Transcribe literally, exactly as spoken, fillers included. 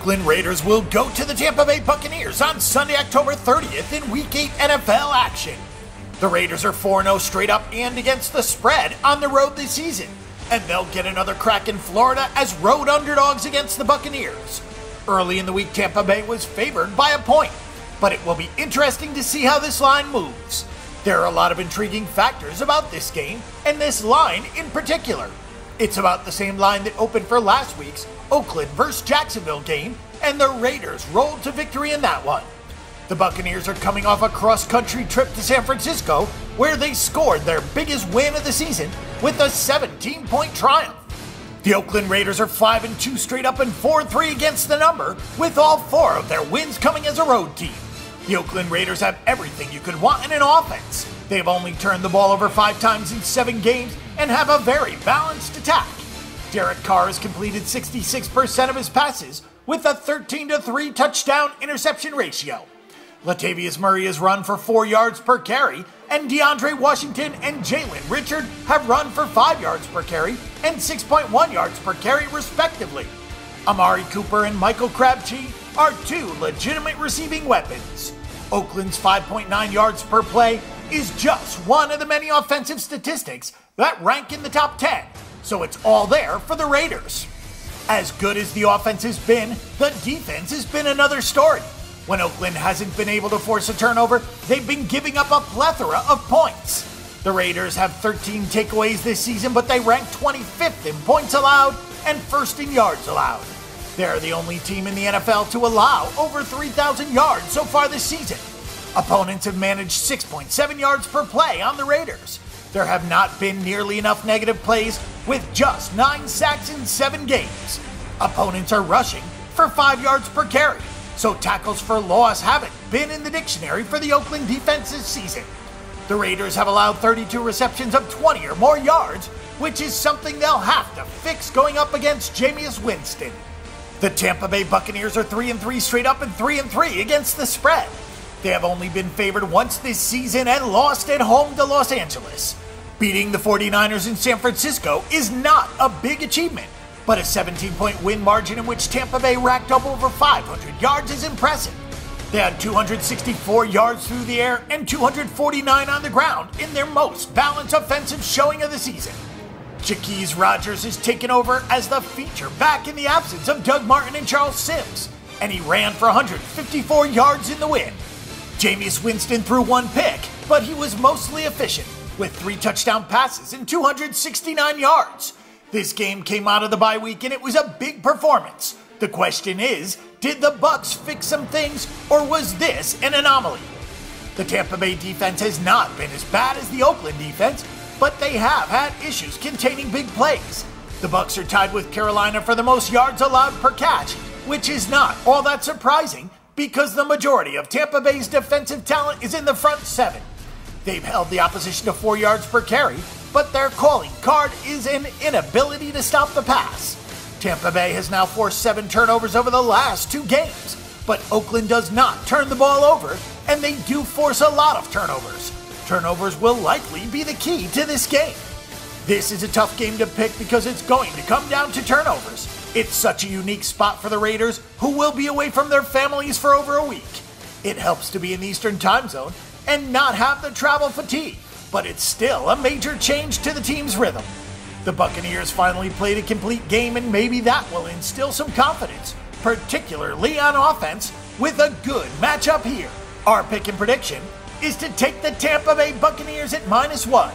Oakland Raiders will go to the Tampa Bay Buccaneers on Sunday, October thirtieth in Week eight N F L action. The Raiders are four and oh straight up and against the spread on the road this season, and they'll get another crack in Florida as road underdogs against the Buccaneers. Early in the week, Tampa Bay was favored by a point, but it will be interesting to see how this line moves. There are a lot of intriguing factors about this game, and this line in particular. It's about the same line that opened for last week's Oakland versus Jacksonville game, and the Raiders rolled to victory in that one. The Buccaneers are coming off a cross-country trip to San Francisco, where they scored their biggest win of the season with a seventeen point triumph. The Oakland Raiders are five and two straight up and four and three against the number, with all four of their wins coming as a road team. The Oakland Raiders have everything you could want in an offense. They've only turned the ball over five times in seven games and have a very balanced attack. Derek Carr has completed sixty-six percent of his passes with a thirteen to three touchdown-interception ratio. Latavius Murray has run for four yards per carry, and DeAndre Washington and Jalen Richard have run for five yards per carry and six point one yards per carry, respectively. Amari Cooper and Michael Crabtree are two legitimate receiving weapons. Oakland's five point nine yards per play is just one of the many offensive statistics that rank in the top ten, so it's all there for the Raiders. As good as the offense has been, the defense has been another story. When Oakland hasn't been able to force a turnover, they've been giving up a plethora of points. The Raiders have thirteen takeaways this season, but they rank twenty-fifth in points allowed and first in yards allowed. They're the only team in the N F L to allow over three thousand yards so far this season. Opponents have managed six point seven yards per play on the Raiders. There have not been nearly enough negative plays, with just nine sacks in seven games. Opponents are rushing for five yards per carry, so tackles for loss haven't been in the dictionary for the Oakland defense this season. The Raiders have allowed thirty-two receptions of twenty or more yards, which is something they'll have to fix going up against Jameis Winston. The Tampa Bay Buccaneers are three and three straight up and three and three against the spread. They have only been favored once this season and lost at home to Los Angeles. Beating the forty-niners in San Francisco is not a big achievement, but a seventeen point win margin in which Tampa Bay racked up over five hundred yards is impressive. They had two hundred sixty-four yards through the air and two hundred forty-nine on the ground in their most balanced offensive showing of the season. Jacquizz Rodgers has taken over as the feature back in the absence of Doug Martin and Charles Sims, and he ran for one hundred fifty-four yards in the win. Jameis Winston threw one pick, but he was mostly efficient, with three touchdown passes and two hundred sixty-nine yards. This game came out of the bye week and it was a big performance. The question is, did the Bucs fix some things, or was this an anomaly? The Tampa Bay defense has not been as bad as the Oakland defense, but they have had issues containing big plays. The Bucs are tied with Carolina for the most yards allowed per catch, which is not all that surprising because the majority of Tampa Bay's defensive talent is in the front seven. They've held the opposition to four yards per carry, but their calling card is an inability to stop the pass. Tampa Bay has now forced seven turnovers over the last two games, but Oakland does not turn the ball over, and they do force a lot of turnovers. Turnovers will likely be the key to this game. This is a tough game to pick because it's going to come down to turnovers. It's such a unique spot for the Raiders, who will be away from their families for over a week. It helps to be in the Eastern time zone and not have the travel fatigue, but it's still a major change to the team's rhythm. The Buccaneers finally played a complete game, and maybe that will instill some confidence, particularly on offense, with a good matchup here. Our pick and prediction is to take the Tampa Bay Buccaneers at minus one.